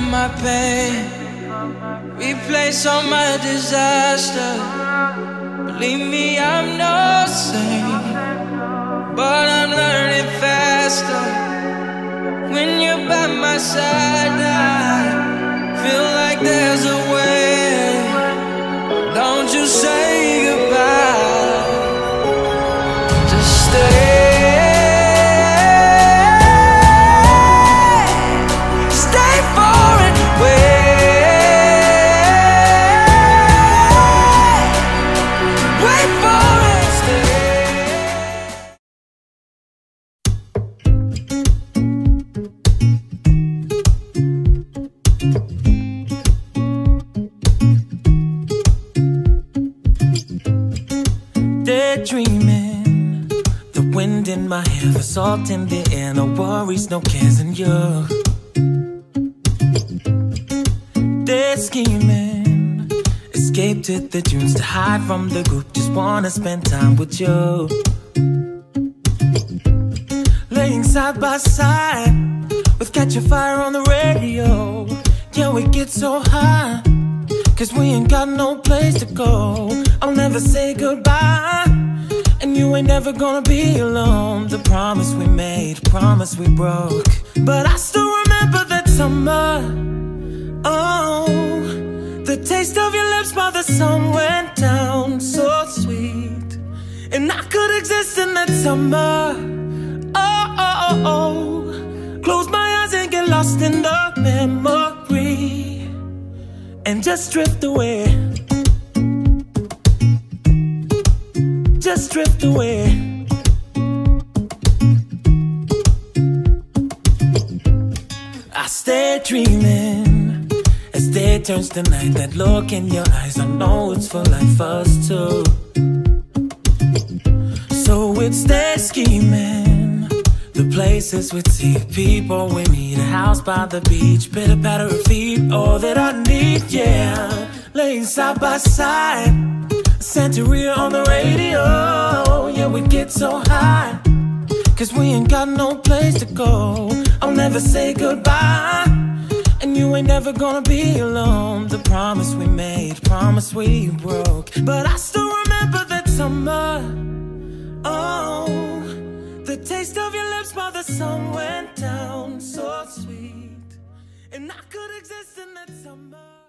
from my pain, replace all my disaster. Believe me, I'm no saint, but I'm learning faster. When you're by my side now, I feel like there's a way. Don't you say goodbye, just stay. Dreaming, the wind in my hair, the salt in the air, no worries, no cares, and you. They're scheming, escape to the dunes to hide from the group, just wanna spend time with you. Laying side by side with Catch a Fire on the radio. Yeah, we get so high, cause we ain't got no place to go. I'll never say goodbye, and you ain't never gonna be alone. The promise we made, the promise we broke, but I still remember that summer. Oh, the taste of your lips while the sun went down, so sweet. And I could exist in that summer. Oh, oh, oh, oh. Close my eyes and get lost in the memory, and just drift away. Just drift away. I stay dreaming as day turns to night. That look in your eyes, I know it's for life, us two. So we'd stay scheming, the places we'd see, people we meet, a house by the beach, pitter patter of feet, all that I need, yeah. Laying side by side, Santeria on the radio. Yeah, we get so high, cause we ain't got no place to go. I'll never say goodbye, and you ain't never gonna be alone. The promise we made, the promise we broke, but I still remember that summer. Oh, the taste of your lips while the sun went down, so sweet. And I could exist in that summer.